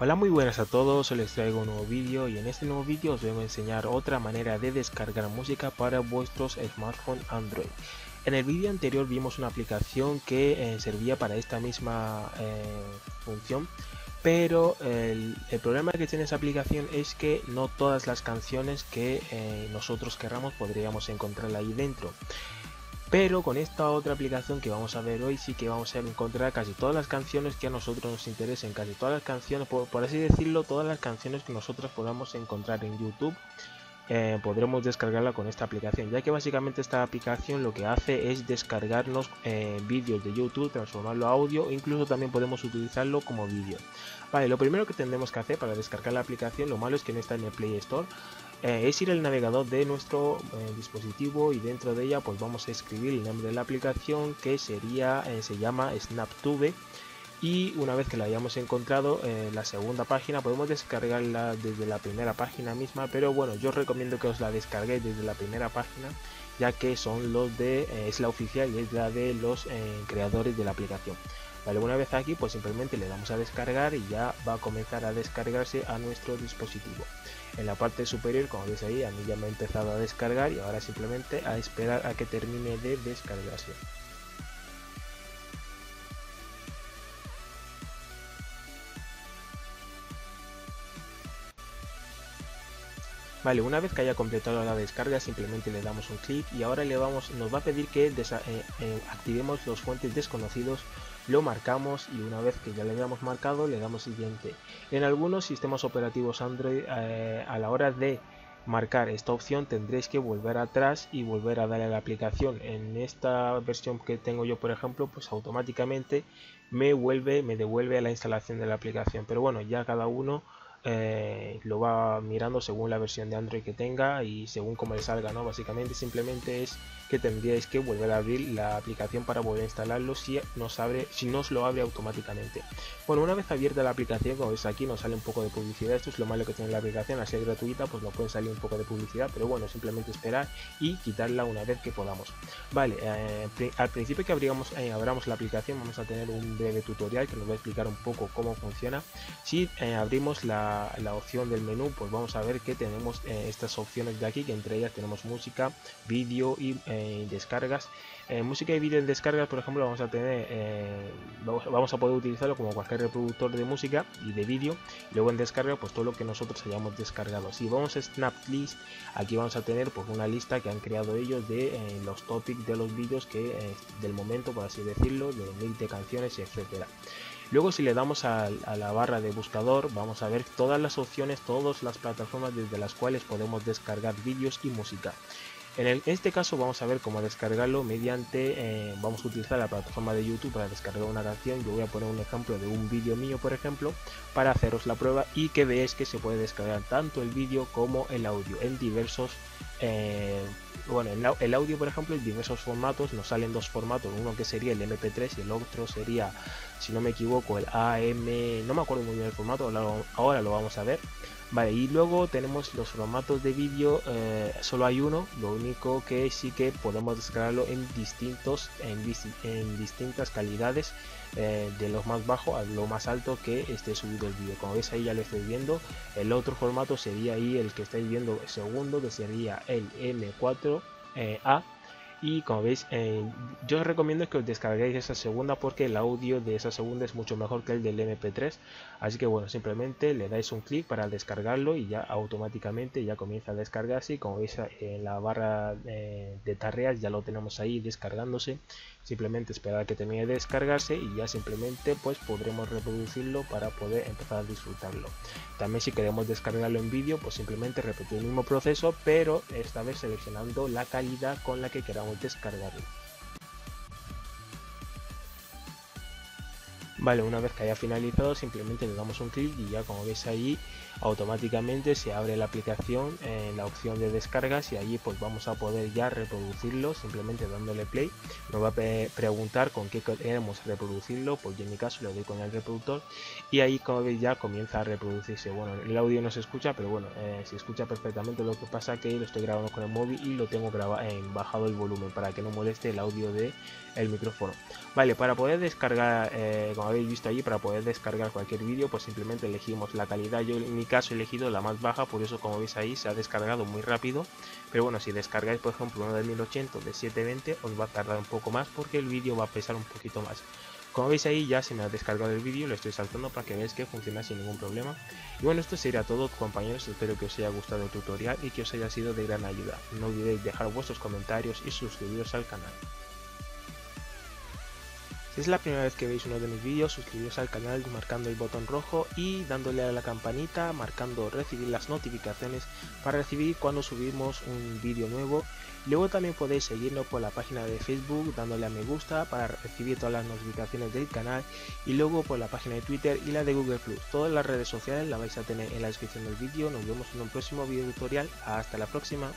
Hola, muy buenas a todos, les traigo un nuevo vídeo y en este nuevo vídeo os voy a enseñar otra manera de descargar música para vuestros smartphones Android. En el vídeo anterior vimos una aplicación que servía para esta misma función, pero el problema que tiene esa aplicación es que no todas las canciones que nosotros querramos podríamos encontrarla ahí dentro. Pero con esta otra aplicación que vamos a ver hoy sí que vamos a encontrar casi todas las canciones que a nosotros nos interesen, casi todas las canciones, por así decirlo, todas las canciones que nosotros podamos encontrar en YouTube podremos descargarla con esta aplicación, ya que básicamente esta aplicación lo que hace es descargarnos vídeos de YouTube, transformarlo a audio, incluso también podemos utilizarlo como vídeo. Vale, lo primero que tendremos que hacer para descargar la aplicación, lo malo es que no está en el Play Store, es ir al navegador de nuestro dispositivo y dentro de ella pues vamos a escribir el nombre de la aplicación, que sería se llama SnapTube, y una vez que la hayamos encontrado la segunda página podemos descargarla desde la primera página misma, pero bueno, yo os recomiendo que os la descarguéis desde la primera página, ya que son los de es la oficial y es la de los creadores de la aplicación. Vale, una vez aquí pues simplemente le damos a descargar y ya va a comenzar a descargarse a nuestro dispositivo. En la parte superior, como veis ahí, a mí ya me ha empezado a descargar y ahora simplemente a esperar a que termine de descargarse. Vale, una vez que haya completado la descarga simplemente le damos un clic y ahora nos va a pedir que activemos los fuentes desconocidos, lo marcamos y una vez que ya le hayamos marcado le damos siguiente. En algunos sistemas operativos Android a la hora de marcar esta opción tendréis que volver atrás y volver a darle a la aplicación. En esta versión que tengo yo, por ejemplo, pues automáticamente me devuelve a la instalación de la aplicación, pero bueno, ya cada uno lo va mirando según la versión de Android que tenga y según como le salga, ¿no? Básicamente simplemente es que tendríais que volver a abrir la aplicación para volver a instalarlo si no os lo abre automáticamente. Bueno, una vez abierta la aplicación, como veis aquí nos sale un poco de publicidad. Esto es lo malo que tiene la aplicación, así es gratuita, pues nos puede salir un poco de publicidad, pero bueno, simplemente esperar y quitarla una vez que podamos. Vale, al principio que abramos la aplicación vamos a tener un breve tutorial que nos va a explicar un poco cómo funciona. Si abrimos la opción del menú, pues vamos a ver que tenemos estas opciones de aquí, que entre ellas tenemos música, vídeo y descargas. Música y vídeo en descargas, por ejemplo, vamos a tener vamos a poder utilizarlo como cualquier reproductor de música y de vídeo. Luego en descarga pues todo lo que nosotros hayamos descargado. Si vamos a SnapList, aquí vamos a tener pues una lista que han creado ellos de los topics de los vídeos que del momento, por así decirlo, de mix de canciones, etcétera. Luego si le damos a la barra de buscador vamos a ver todas las opciones, todas las plataformas desde las cuales podemos descargar vídeos y música. En este caso vamos a ver cómo descargarlo mediante, vamos a utilizar la plataforma de YouTube para descargar una canción. Yo voy a poner un ejemplo de un vídeo mío, por ejemplo, para haceros la prueba y que veáis que se puede descargar tanto el vídeo como el audio en diversos, el audio por ejemplo en diversos formatos. Nos salen dos formatos, uno que sería el MP3 y el otro sería, si no me equivoco, el AM, no me acuerdo muy bien el formato, ahora lo vamos a ver. Vale, y luego tenemos los formatos de vídeo, solo hay uno, lo único que sí que podemos descargarlo en distintas calidades, de los más bajos a lo más alto que esté subido el vídeo. Como veis ahí ya lo estáis viendo, el otro formato sería ahí el que estáis viendo segundo, que sería el M4A. Y como veis, yo os recomiendo que os descarguéis esa segunda porque el audio de esa segunda es mucho mejor que el del MP3. Así que bueno, simplemente le dais un clic para descargarlo y ya automáticamente ya comienza a descargarse. Y como veis en la barra de tareas ya lo tenemos ahí descargándose. Simplemente esperar a que termine de descargarse y ya simplemente pues podremos reproducirlo para poder empezar a disfrutarlo. También si queremos descargarlo en vídeo pues simplemente repetir el mismo proceso, pero esta vez seleccionando la calidad con la que queramos descargarlo. Vale, una vez que haya finalizado simplemente le damos un clic y ya como veis ahí automáticamente se abre la aplicación en la opción de descargas y allí pues vamos a poder ya reproducirlo simplemente dándole play. Nos va a preguntar con qué queremos reproducirlo, pues yo en mi caso le doy con el reproductor y ahí como veis ya comienza a reproducirse. Bueno, el audio no se escucha, pero bueno, se escucha perfectamente, lo que pasa que lo estoy grabando con el móvil y lo tengo bajado el volumen para que no moleste el audio del micrófono. Vale, para poder descargar, como veis habéis visto allí para poder descargar cualquier vídeo, pues simplemente elegimos la calidad. Yo en mi caso he elegido la más baja, por eso como veis ahí se ha descargado muy rápido. Pero bueno, si descargáis por ejemplo uno de 1080 de 720 os va a tardar un poco más porque el vídeo va a pesar un poquito más. Como veis ahí ya se me ha descargado el vídeo, lo estoy saltando para que veáis que funciona sin ningún problema. Y bueno, esto sería todo compañeros, espero que os haya gustado el tutorial y que os haya sido de gran ayuda. No olvidéis dejar vuestros comentarios y suscribiros al canal. Si es la primera vez que veis uno de mis vídeos, suscribiros al canal marcando el botón rojo y dándole a la campanita, marcando recibir las notificaciones para recibir cuando subimos un vídeo nuevo. Luego también podéis seguirnos por la página de Facebook dándole a me gusta para recibir todas las notificaciones del canal, y luego por la página de Twitter y la de Google+. Todas las redes sociales las vais a tener en la descripción del vídeo. Nos vemos en un próximo vídeo tutorial. Hasta la próxima.